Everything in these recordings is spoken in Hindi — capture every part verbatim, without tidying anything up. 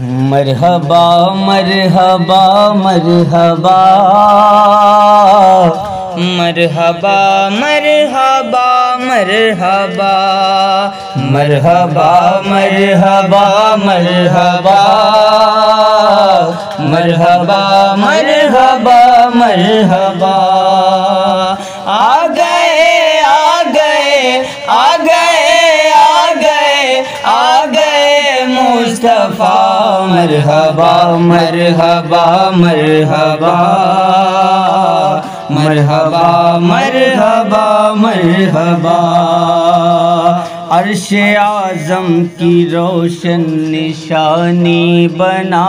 मरहबा मरहबा मरहबा मरहबा मरहबा मरहबा मरहबा मरहबा मरहबा मरहबा मरहबा मरहबा आ गए आ गए आ गए आ गए आ गए मुस्तफा मरहबा मरहबा मरहबा मरहबा मरहबा मरहबा अर्श आजम की रोशन निशानी बना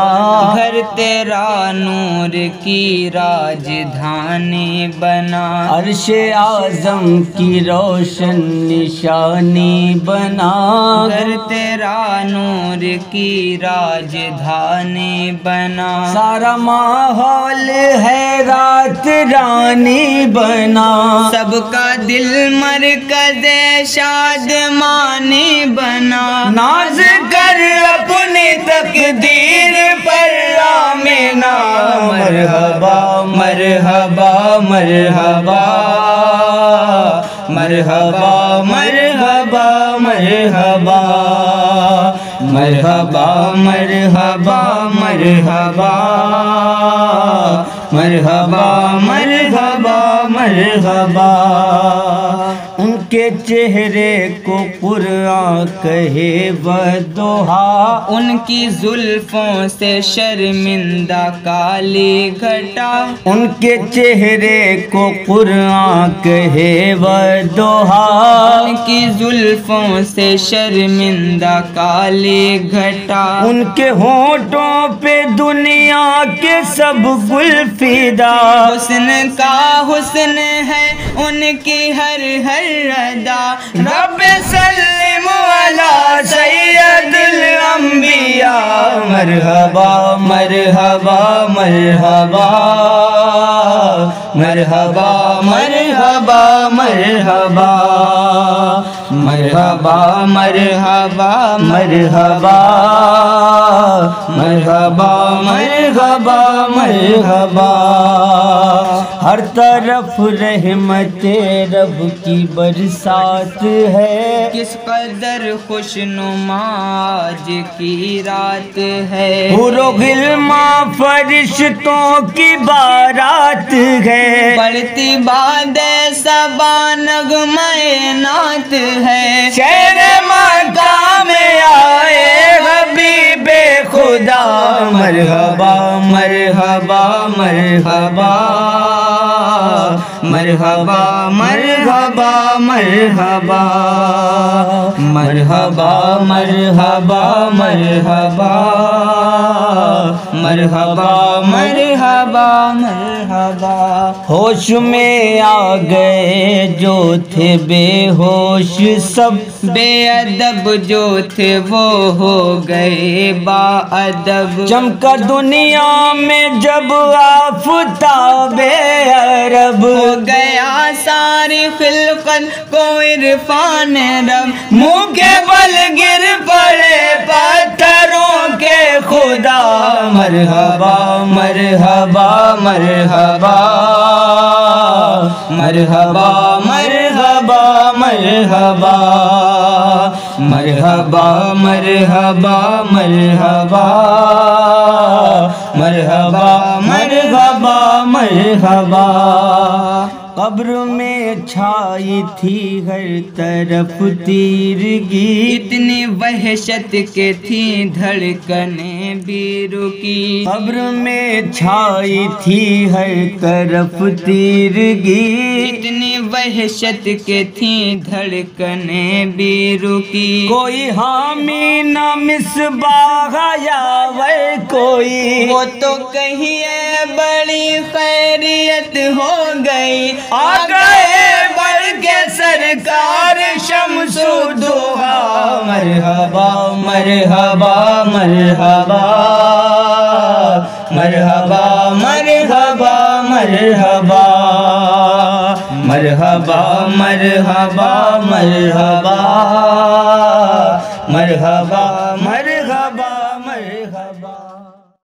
घर तेरा नूर की राजधानी बना अर्श आजम की रोशन निशानी बना घर तेरा नूर की राजधानी बना सारा माहौल है रात रानी बना सबका दिल मरकज़ शादमा बना नाज कर अपनी तकदीर पर आमेना मरहबा मरहबा मरहबा मरहबा मरहबा मरहबा मरहबा मरहबा मरहबा मरहबा मरहबा मरहबा उनके चेहरे को कुरान कहे वदोहा उनकी जुल्फों से शर्मिंदा काली घटा उनके चेहरे को कुरान कहे वदोहा उनकी जुल्फों से शर्मिंदा काली घटा उनके होठों पे दुनिया के सब गुल फिदा हुस्न का हुस्न है उनकी हर हर अदा रब्बे सल्लिम अला सय्यदिल अंबिया मरहबा मरहबा मरहबा मरहबा मरहबा मरहबा मरहबा मरहबा मरहबा मरहबा मरहबा मरहबा हर तरफ रहमते रब की बरसात है किस कदर खुशनुमा आज की रात है हुरो गिलमा फरिश्तों की बारात है बढ़ती बाद सबा नगमय नात है शहर मक्का में आए हबीबे खुदा मरहबा मरहबा मरहबा मरहबा मरहबा मरहबा मरहबा मरहबा मरहबा मरहबा मरहबा मरहबा होश में आ गए जो थे बेहोश सब बेअदब जो थे वो हो गए बाअदब चमका दुनिया में जब आफताबे अरब गया सारी फिलकन को इरफान रब मुँह के बल गिर पड़े पत्थरों के खुदा मरहबा मरहबा मरहबा मरहबा मरहबा मरहबा मरहबा मरहबा मरहबा मरहबा मरहबा मरहबा कब्र में छाई थी हर तरफ तीरगी इतनी वहशत के थी धड़कने भी रुकी कब्र में छाई थी हर तरफ तीरगी इतनी वहशत के थी धड़कने भी रुकी कोई हामी न मिसबाह यावर कोई वो तो कहीं बड़ी खैरियत हो गई आ गए बढ़ के सरकार शम्स-ए-दुहा मरहबा मरहबा मरहबा मरहबा मरहबा मरहबा मरहबा मरहबा मरहबा मरहबा मरहबा। मरहबा।